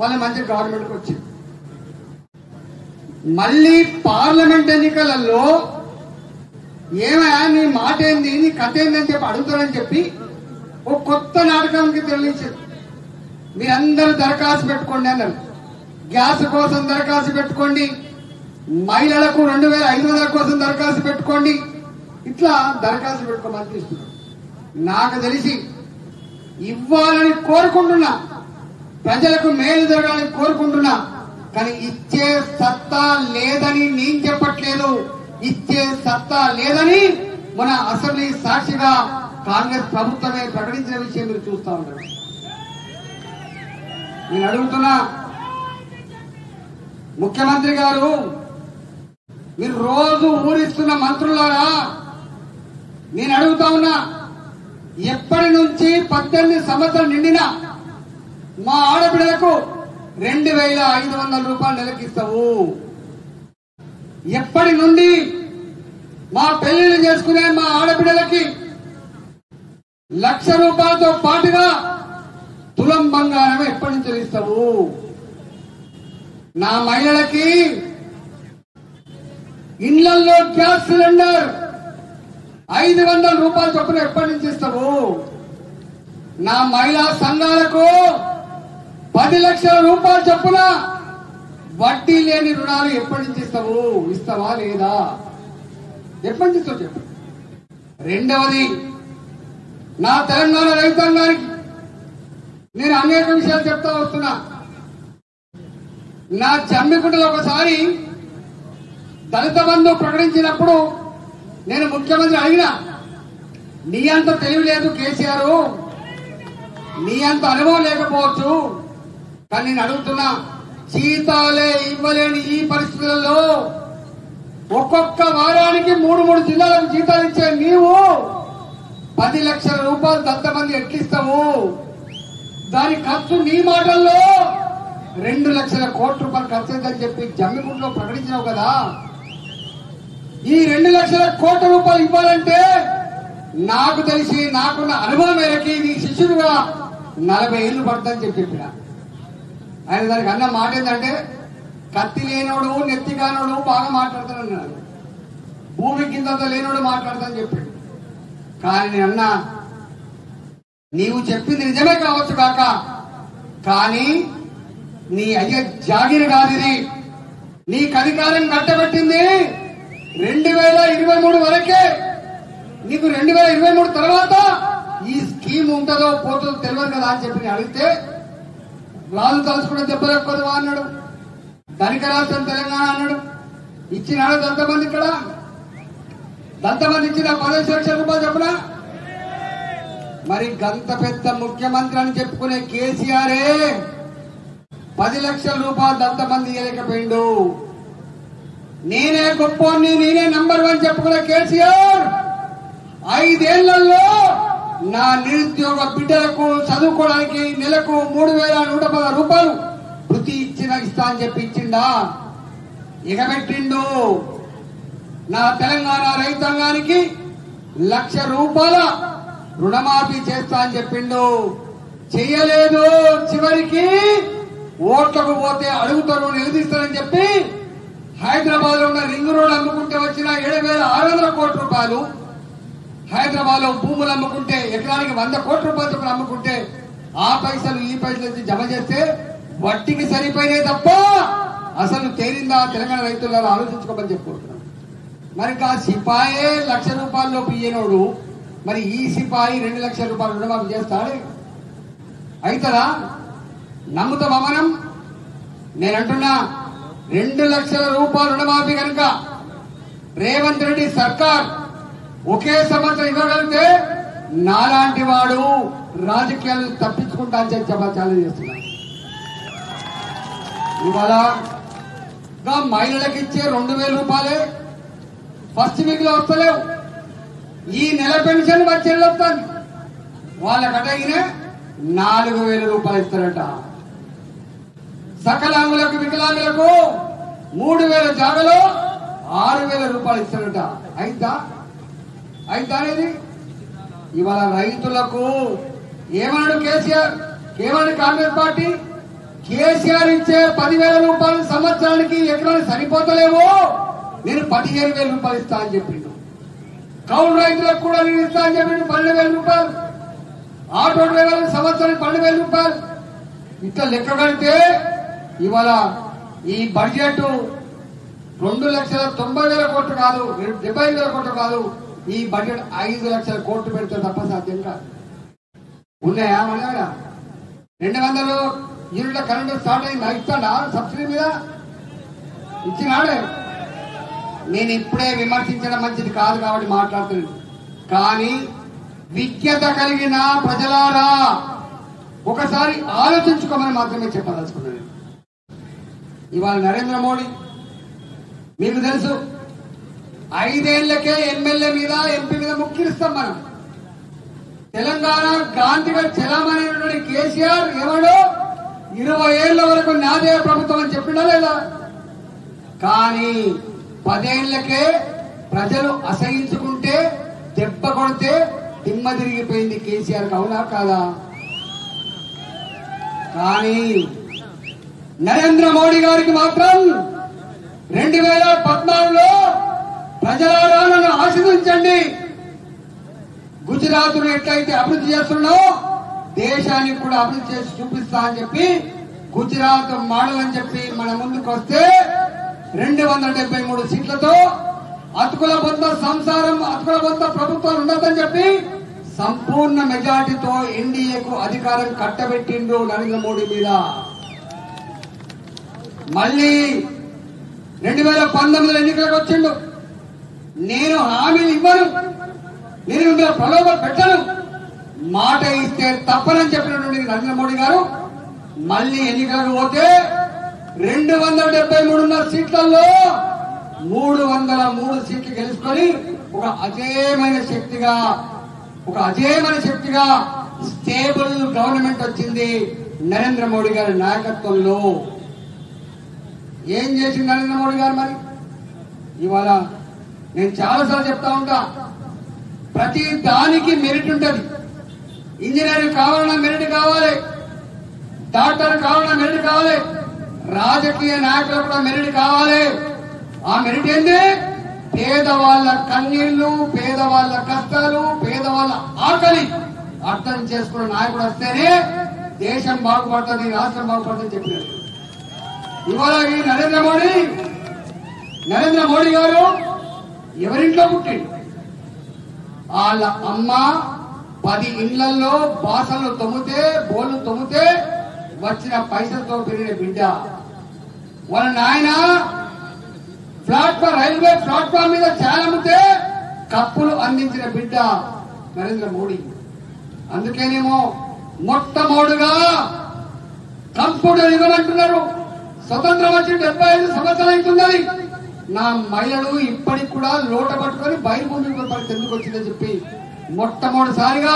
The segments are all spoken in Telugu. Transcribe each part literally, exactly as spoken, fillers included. వాళ్ళ మంచి గవర్నమెంట్కి వచ్చింది. మళ్ళీ పార్లమెంట్ ఎన్నికలలో ఏమయా నీ మాట ఏంది నీ కథ ఏందని చెప్పి అడుగుతాడని చెప్పి ఓ కొత్త నాటకానికి తెలియచేది. మీరందరూ దరఖాస్తు పెట్టుకోండి అన్నారు. గ్యాస్ కోసం దరఖాస్తు పెట్టుకోండి, మహిళలకు రెండు వేల ఐదు వందల కోసం దరఖాస్తు పెట్టుకోండి, ఇట్లా దరఖాస్తు పెట్టుకోమని తీసుకున్నాడు. నాకు తెలిసి ఇవ్వాలని కోరుకుంటున్నా, ప్రజలకు మేలు జరగాలని కోరుకుంటున్నా, కానీ ఇచ్చే సత్తా లేదని నేను చెప్పట్లేదు. ఇచ్చే సత్తా లేదని మన అసెంబ్లీ సాక్షిగా కాంగ్రెస్ ప్రభుత్వమే ప్రకటించిన విషయం మీరు చూస్తా ఉన్నారు. నేను అడుగుతున్నా ముఖ్యమంత్రి గారు, మీరు రోజు ఊరిస్తున్న మంత్రులారా, నేను అడుగుతా ఉన్నా, ఎప్పటి నుంచి పద్దెనిమిది సంవత్సరాలు నిండినా మా ఆడబిడ్డలకు రెండు వేల ఐదు వందల రూపాయలు నెలకిస్తావు? ఎప్పటి నుండి మా పెళ్లిళ్ళు చేసుకునే మా ఆడబిడ్డలకి లక్ష రూపాయలతో పాటుగా తులం బంగారం ఎప్పటి నుంచి ఇస్తావు? నా మహిళలకి ఇళ్లలో గ్యాస్ సిలిండర్ ఐదు వందల రూపాయలు చొప్పున ఎప్పటి నుంచి ఇస్తావు? నా మహిళా సంఘాలకు పది లక్షల రూపాయలు చొప్పున వడ్డీ లేని రుణాలు ఎప్పటి నుంచి ఇస్తావు? ఇస్తావా లేదా? ఎప్పటి నుంచి ఇస్తావు చెప్పు. రెండవది, నా తెలంగాణ రైతాంగానికి నేను అనేక విషయాలు చెప్తా వస్తున్నా. నా జమ్మికుంటలో ఒకసారి దళిత బంధు ప్రకటించినప్పుడు నేను ముఖ్యమంత్రి అడిగినా, నీ అంత తెలివి లేదు కేసీఆర్, నీ అంత అనుభవం లేకపోవచ్చు, కానీ నేను అడుగుతున్నా, జీతాలే ఇవ్వలేని ఈ పరిస్థితులలో ఒక్కొక్క వారానికి మూడు మూడు జిల్లాలకు జీతాలు ఇచ్చే నీవు పది లక్షల రూపాయలు దళిత మంది ఎట్లిస్తావు? దాని ఖర్చు నీ మాటల్లో రెండు లక్షల కోట్ల రూపాయలు ఖర్చు అయిందని చెప్పి జమ్మికుంటలో ప్రకటించినావు కదా. ఈ రెండు లక్షల కోట్ల రూపాయలు ఇవ్వాలంటే నాకు తెలిసి నాకున్న అనుభవం మేరకి నీ శిష్యుడుగా నలభై ఏళ్ళు పడుతుందని చెప్పి చెప్పిన ఆయన దానికి అన్న మాట ఏంటంటే, కత్తి లేనోడు నెత్తి కానోడు బాగా మాట్లాడతానన్నాడు, భూమి కింద లేనోడు మాట్లాడతానని చెప్పాడు. కానీ నేను అన్నా, నీవు చెప్పింది నిజమే కావచ్చు కాక, కానీ నీ అయ్య జాగిరి కాదు ఇది. నీకు అధికారం కట్టబెట్టింది రెండు వేల ఇరవై మూడు వరకే. నీకు రెండు వేల ఇరవై మూడు తర్వాత ఈ స్కీమ్ ఉంటుందో పోతుందో తెలియదు కదా అని చెప్పి అడిగితే, రాజు తలుచుకుంటే దెబ్బలేకపోదువా అన్నాడు, ధనిక రాష్ట్రం తెలంగాణ అన్నాడు. ఇచ్చినాడు దత్తమంది, ఇక్కడ దత్తమంది ఇచ్చిన పదహైదు లక్షల రూపాయలు చెప్పిన. మరి గంత పెద్ద ముఖ్యమంత్రి అని చెప్పుకునే కేసీఆరే పది లక్షల రూపాయలు దత్తమంది ఇవ్వలేకపోయిండు. నేనే గొప్పని, నేనే నంబర్ వన్ చెప్పుకున్న కేసీఆర్ ఐదేళ్లలో నా నిరుద్యోగ బిడ్డలకు చదువుకోవడానికి నెలకు మూడు వేల నూట పది రూపాయలు వృత్తి ఇచ్చిన ఇస్తా అని చెప్పి ఇచ్చిండా? ఎగబెట్టిండు. నా తెలంగాణ రైతాంగానికి లక్ష రూపాయల రుణమాఫీ చేస్తా అని చెప్పిండు, చెయ్యలేదు. చివరికి ఓట్లకు పోతే అడుగుతాను నిలదీస్తానని చెప్పి హైదరాబాద్ లో ఉన్న రింగ్ రోడ్ అమ్ముకుంటే వచ్చిన ఏడు వేల ఆరు వందల కోట్ల రూపాయలు, హైదరాబాద్ లో భూములు అమ్ముకుంటే ఎకరానికి వంద కోట్ల రూపాయలు అమ్ముకుంటే ఆ పైసలు ఈ పైసలు జమ చేస్తే వడ్డీకి సరిపోయినాయి తప్ప అసలు తేలిందా తెలంగాణ రైతులను ఆలోచించుకోమని చెప్పుకుంటున్నాను. మరి ఆ సిపాయే లక్ష రూపాయల్లో పియ్యనోడు, మరి ఈ సిపాయి రెండు లక్షల రూపాయలు రుణమాఫీ చేస్తాడు అవుతుందా? నమ్ముతామా మనం? నేనంటున్నా, రెండు లక్షల రూపాయల రుణమాఫీ కనుక రేవంత్ రెడ్డి సర్కార్ ఒకే సంవత్సరం ఇవ్వగలిగితే నాలాంటి వాడు రాజకీయాలు తప్పించుకుంటా అని చెప్పి ఛాలెంజ్ చేస్తున్నాడు. ఇవాళ మహిళలకు ఇచ్చే రెండు వేల రూపాయలే ఫస్ట్ వీక్ లో వస్తలేవు. ఈ నెల పెన్షన్ వచ్చే వస్తుంది, వాళ్ళకు అడిగిన నాలుగు వేల రూపాయలు ఇస్తారట. సకలాంగులకు వికలాంగులకు మూడు వేల జాగలో ఆరు వేల రూపాయలు ఇస్తారట. అయితా అయితా అనేది ఇవాళ రైతులకు ఏమన్నాడు కేసీఆర్, ఏమన్నాడు కాంగ్రెస్ పార్టీ? కేసీఆర్ ఇచ్చే పదివేల రూపాయలు సంవత్సరానికి ఎకరానికి సరిపోతలేవు, నేను పదిహేను వేల రూపాయలు ఇస్తా అని చెప్పిండు. కౌలు రైతులకు కూడా నేను ఇస్తా అని చెప్పిండు పన్నెండు వేల రూపాయలు, ఆటో డ్రైవర్లకు సంవత్సరానికి పన్నెండు వేల రూపాయలు. ఇట్లా లెక్క కడితే ఇవాళ ఈ బడ్జెట్ రెండు లక్షల తొంభై వేల కోట్లు కాదు, డెబ్బై ఐదు వేల కోట్లు కాదు, ఈ బడ్జెట్ ఐదు లక్షల కోట్లు పెడితే తప్ప సాధ్యం కాదు. ఉన్నాయా మన రెండు వందలు యూనిట్ల కరెంట్ స్టార్ట్ అయింది ఇస్తాడా సబ్సిడీ మీద ఇచ్చినాడే? నేను ఇప్పుడే విమర్శించడం మంచిది కాదు కాబట్టి మాట్లాడుతున్నాను. కానీ విజ్ఞత కలిగిన ప్రజలారా ఒకసారి ఆలోచించుకోమని మాత్రమే చెప్పదలుచుకున్నాను. ఇవాళ నరేంద్ర మోడీ మీకు తెలుసు ఐదేళ్లకే ఎమ్మెల్యే మీద ఎంపీ మీద ముక్కిరిస్తాం మనం. తెలంగాణ గాంధీగా చలామణి కేసీఆర్ ఎవడో ఇరవై ఏళ్ల వరకు నాదే ప్రభుత్వం అని చెప్పినా లేదా? కానీ పదేళ్లకే ప్రజలు అసహించుకుంటే దెబ్బ కొడితే దిమ్మ తిరిగిపోయింది కేసీఆర్, అవునా కాదా? కానీ నరేంద్ర మోడీ గారికి మాత్రం రెండు వేల పద్నాలుగులో ప్రజలారా నన్ను ఆశీర్వదించండి, గుజరాత్ ను ఎట్లయితే అభివృద్ధి చేస్తున్నాడో దేశానికి కూడా అభివృద్ధి చేసి చూపిస్తా అని చెప్పి గుజరాత్ మోడల్ అని చెప్పి మన ముందుకు వస్తే రెండు వందల డెబ్బై మూడు సీట్లతో అతుకుల బొంత సంసారం అతుకుల బొంత ప్రభుత్వాలు ఉండొద్దని చెప్పి సంపూర్ణ మెజార్టీతో ఎన్డీఏకు అధికారం కట్టబెట్టిండు నరేంద్ర మోడీ మీద. మళ్ళీ రెండు వేల పంతొమ్మిది ఎన్నికలకు వచ్చిండు, నేను హామీలు ఇవ్వను, నేను ప్రలోభ పెట్టను, మాట ఇస్తే తప్పనని చెప్పినటువంటి నరేంద్ర మోడీ గారు మళ్ళీ ఎన్నికలకు పోతే రెండు వందల డెబ్బై మూడున్నర సీట్లలో మూడు వందల మూడు సీట్లు గెలుచుకొని ఒక అజేయమైన శక్తిగా ఒక అజేయమైన శక్తిగా స్టేబుల్ గవర్నమెంట్ వచ్చింది నరేంద్ర మోడీ గారి నాయకత్వంలో. ఏం చేసింది నరేంద్ర మోడీ గారు మరి? ఇవాళ నేను చాలాసార్లు చెప్తా ఉంటా, ప్రతి దానికి మెరిట్ ఉంటుంది. ఇంజనీర్ కావాలన్నా మెరిట్ కావాలి, డాక్టర్ కావాలన్నా మెరిట్ కావాలి, రాజకీయ నాయకులు కూడా మెరిట్ కావాలి. ఆ మెరిట్ ఏంటి? పేదవాళ్ళ కన్నీళ్లు, పేదవాళ్ళ కష్టాలు, పేదవాళ్ళ ఆకలి అర్థం చేసుకున్న నాయకుడు వస్తేనే దేశం బాగుపడుతుంది, రాష్ట్రం బాగుపడుతుందని చెప్పినారు. ఇవాళ ఈ నరేంద్ర మోడీ నరేంద్ర మోడీ గారు ఎవరింట్లో పుట్టిండు? వాళ్ళ అమ్మ పది ఇండ్లలో బాసలు తొమ్మితే బోళ్ళు తొమ్మితే వచ్చిన పైసలతో పెరిగిన బిడ్డ. వాళ్ళ నాయన ప్లాట్ఫామ్ రైల్వే ప్లాట్ఫామ్ మీద చాలమితే కప్పులు అందించిన బిడ్డ నరేంద్ర మోడీ. అందుకేనేమో మొట్టమొదటిగా కంప్యూటర్ ఇవ్వమంటున్నారు. స్వతంత్రం వచ్చి డెబ్బై ఐదు సంవత్సరాలు అవుతున్నది, నా మహిళలు ఇప్పటికి కూడా లోట పట్టుకొని బయలుభూమి పరిస్థితి ఎందుకు వచ్చిందని చెప్పి మొట్టమొదటిసారిగా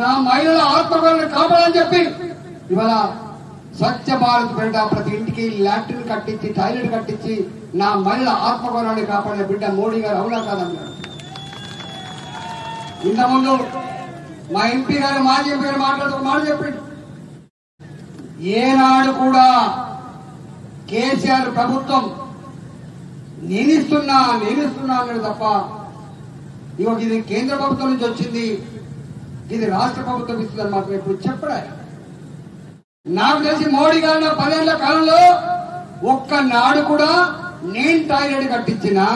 నా మహిళల ఆత్మగౌరవాన్ని కాపాడాలని చెప్పి ఇవాళ స్వచ్ఛ భారత్ బిడ్డ ప్రతి ఇంటికి ల్యాట్రిన్ కట్టించి టాయిలెట్ కట్టించి నా మహిళ ఆత్మగౌరవాన్ని కాపాడిన బిడ్డ మోడీ గారు, అవునా కాదన్నారు. ఇంతకుముందు మా ఎంపీ గారు మాజీ ఎంపీ గారు మాట్లాడుతూ మాట చెప్పిండు, ఏనాడు కూడా కేసీఆర్ ప్రభుత్వం నేనిస్తున్నా నేనిస్తున్నా అన్నాడు తప్ప ఇవాళ ఇది కేంద్ర ప్రభుత్వం నుంచి వచ్చింది, ఇది రాష్ట్ర ప్రభుత్వం ఇస్తుందని మాత్రం ఇప్పుడు చెప్పడా? నాకు తెలిసి మోడీ గారు నా పదేళ్ల కాలంలో ఒక్కనాడు కూడా నేను టాయిలెట్ కట్టించినా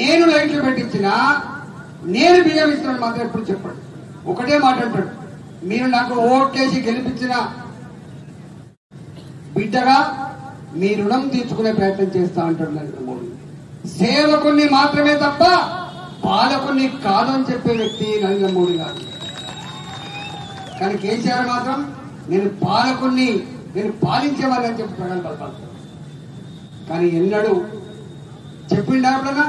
నేను లైట్లు పెట్టించినా నేను బియ్యం ఇస్తున్నాను మాత్రం ఎప్పుడు చెప్పాడు. ఒకటే మాట అంటాడు, మీరు నాకు ఓట్లేసి గెలిపించిన బిడ్డగా మీ రుణం తీర్చుకునే ప్రయత్నం చేస్తా అంటాడు నరేంద్ర మోడీ. సేవకుని మాత్రమే తప్ప పాలకుని కాదని చెప్పే వ్యక్తి నరేంద్ర మోడీ గారు. కానీ కేసీఆర్ మాత్రం నేను పాలకుణ్ణి, నేను పాలించేవాడిని అని చెప్పి ప్రగల్భాలు. కానీ ఎన్నడూ చెప్పిండా? ఎప్పుడన్నా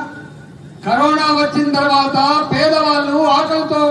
కరోనా వచ్చిన తర్వాత పేదవాళ్ళు ఆకలితో